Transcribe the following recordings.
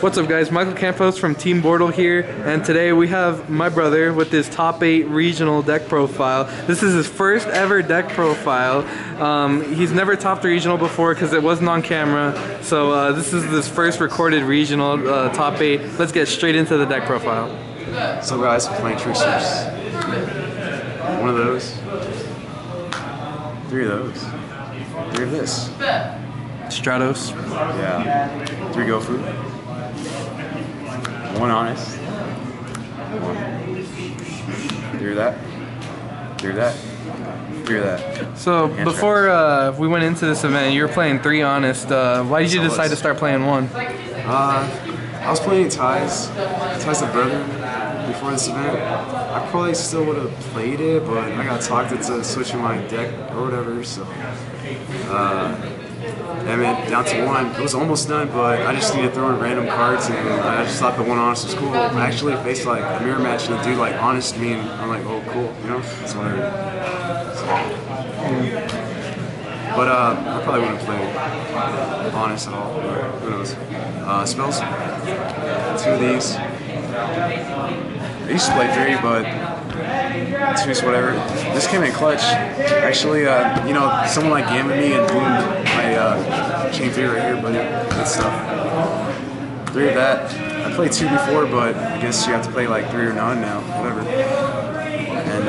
What's up guys, Michael Campos from Team Bortle here, and today we have my brother with his top 8 regional deck profile. This is his first ever deck profile. He's never topped regional before because it wasn't on camera, so this is his first recorded regional top 8. Let's get straight into the deck profile. So guys, playing Trickstars. One of those. Three of those. Three of this. Stratos. Yeah. Three GoFu. One honest. One. Through that. Through that. Through that. So before we went into this event, you were playing 3 honest. Why did you decide to start playing 1? I was playing Ties of Burden before this event. I probably still would have played it, but I got talked into switching my deck or whatever. So I mean, down to 1. It was almost done, but I just needed to throw in random cards, and I just thought the 1 honest was cool. I actually faced like a mirror match, and the dude like honest me, and I'm like, oh cool, you know? That's what I heard. So, yeah. But I probably wouldn't play honest at all. Or who knows? Spells. 2 of these. I used to play 3, but. Twos, whatever. This came in clutch. Actually, you know, someone like Gamma me and boom, my chain 3 right here, but good stuff. 3 of that. I played 2 before, but I guess you have to play like 3 or none now, whatever. And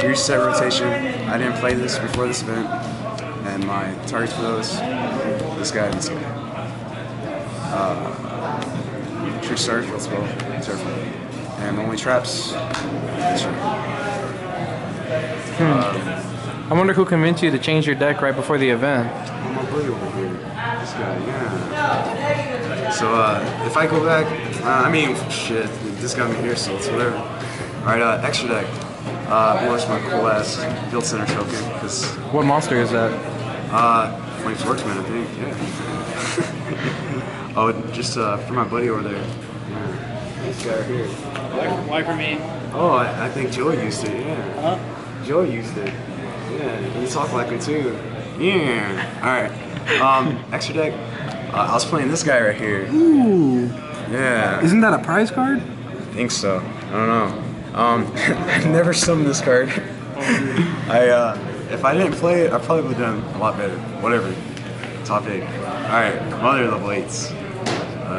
3 set rotation. I didn't play this before this event, and my targets for those, this guy and this guy. True Surf, let's go. Surf. And only traps. That's right. I wonder who convinced you to change your deck right before the event. My buddy over here. This guy, yeah. So if I go back, I mean, shit, this got me here, so it's whatever. Alright, extra deck. Well, that's my cool ass field center token. What monster is that? Like Torksman, I think, yeah. Oh, just for my buddy over there. Yeah. This guy right here. Why for me? Oh, I think Joe used it, yeah. Huh? Joe used it. Yeah, you talk like him too. Yeah. Alright. Extra deck. I was playing this guy right here. Ooh. Yeah. Isn't that a prize card? I think so. I don't know. I've never summoned this card. If I didn't play it, I probably would have done a lot better. Whatever. Top 8. Alright, Mother of the Blades.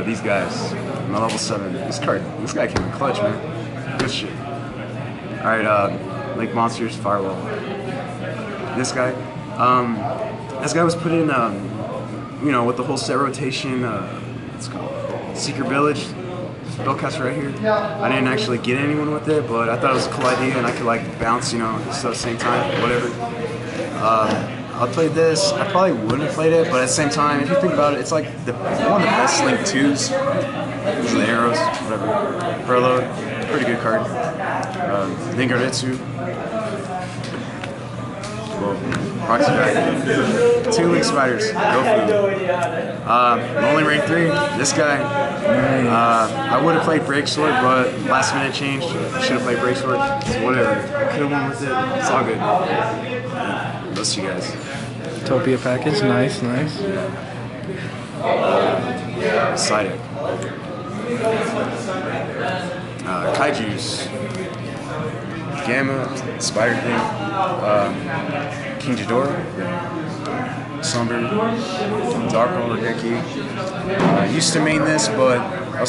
These guys, my level 7. This guy came in clutch, man. Good shit. Alright, Lake Monsters Firewall. This guy was put in, you know, with the whole set rotation, what's it called? Secret Village Bellcaster right here. I didn't actually get anyone with it, but I thought it was a cool idea and I could, like, bounce, you know, stuff at the same time, whatever. I played this. I probably wouldn't have played it, but at the same time, if you think about it, it's like one of the best Link 2s. Those are the arrows, whatever. Burlode, pretty good card. Ningaritsu. Well, Proxy Dragon. 2 Link Spiders. GoFu. Only rank 3. This guy. I would have played Break Sword, but last minute changed. Should have played Break Sword. So whatever. I could have won with it. It's all good. Those 2 guys. Utopia package, nice, nice. Side deck. Kaiju's. Gamma, Spider King, King Jidorah, Sunder, Dark Omega Hickey. I used to main this, but I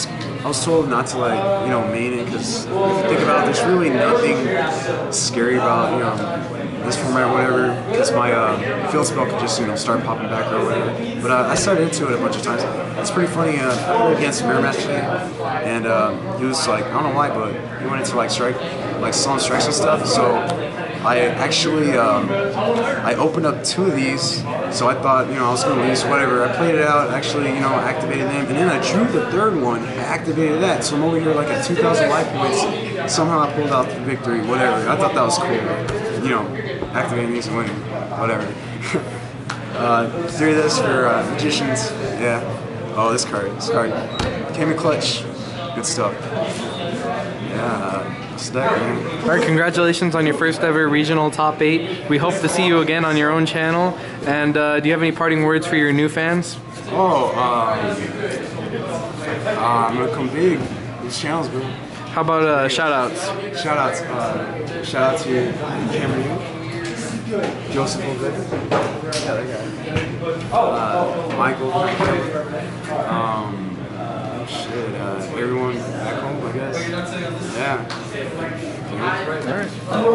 was told not to, like, you know, main it, because if you think about it, there's really nothing scary about, you know, this format or whatever, because my field spell could just, you know, start popping back or whatever. But I started into it a bunch of times. It's pretty funny, I played against a mirror match today, and he was like, I don't know why, but he went into like strike, like slam strikes and stuff, so. I actually, I opened up 2 of these, so I thought, you know, I was going to lose, whatever. I played it out, actually, you know, activated them, and then I drew the 3rd one, I activated that, so I'm over here like at 2,000 life points, somehow I pulled out the victory, whatever. I thought that was cool, you know, activating these and winning, whatever. 3 of this for Magicians, yeah. Oh, this card came in clutch, good stuff. Yeah, Snack, man. All right, congratulations on your first ever regional top 8. We hope to see you again on your own channel. And do you have any parting words for your new fans? Oh, I'm gonna come big. These channels, bro. How about shout-outs? Shout-outs. Shout-out to Cameron Neal, Joseph over there. Yeah, that guy. Michael Campos. Everyone back home, I guess. Yeah. All right.